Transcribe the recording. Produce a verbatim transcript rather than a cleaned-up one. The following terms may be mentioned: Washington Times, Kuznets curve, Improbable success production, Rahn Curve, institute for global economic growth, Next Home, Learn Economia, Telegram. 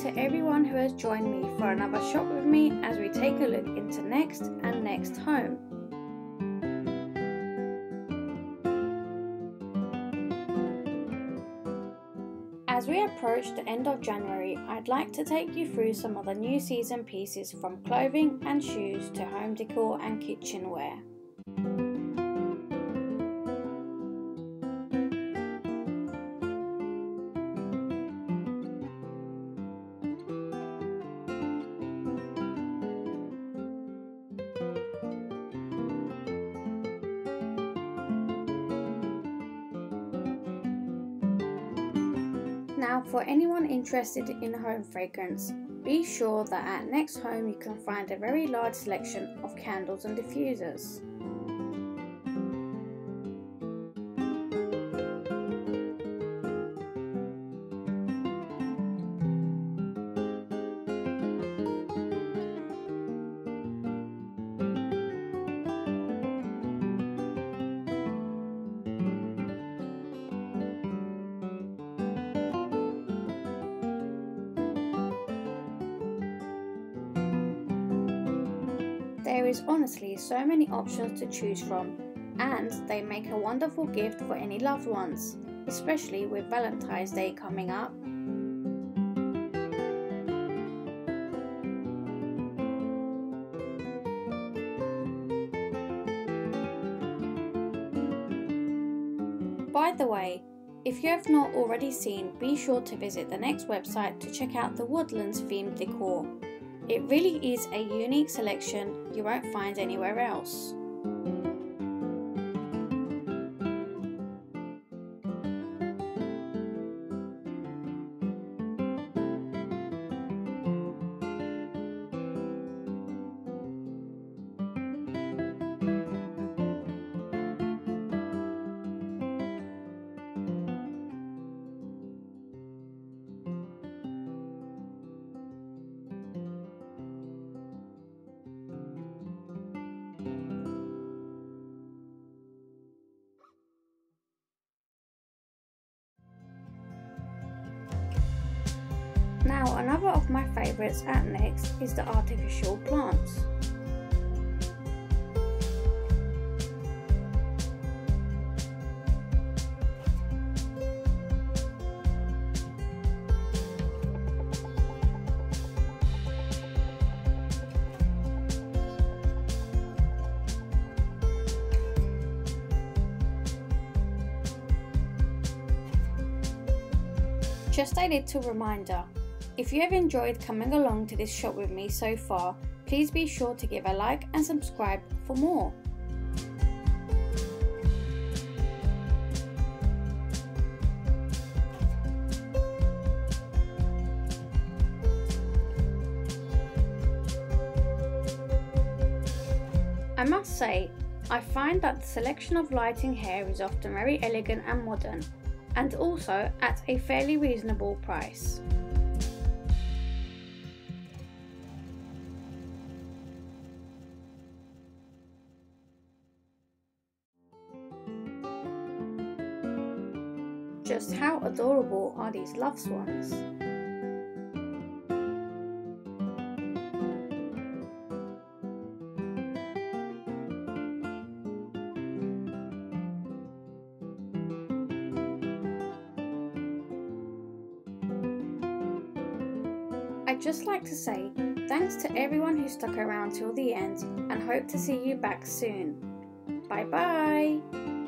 to everyone who has joined me for another shop with me as we take a look into Next and Next Home. As we approach the end of January, I'd like to take you through some of the new season pieces, from clothing and shoes to home decor and kitchenware. Now, for anyone interested in home fragrance, be sure that at Next Home you can find a very large selection of candles and diffusers. There is honestly so many options to choose from, and they make a wonderful gift for any loved ones, especially with Valentine's Day coming up. By the way, if you have not already seen, be sure to visit the Next website to check out the Woodlands themed decor. It really is a unique selection you won't find anywhere else. Now, another of my favourites at Next is the artificial plants. Just a little reminder, if you have enjoyed coming along to this shop with me so far, please be sure to give a like and subscribe for more. I must say, I find that the selection of lighting here is often very elegant and modern, and also at a fairly reasonable price. Just how adorable are these love swans? I'd just like to say thanks to everyone who stuck around till the end, and hope to see you back soon. Bye bye!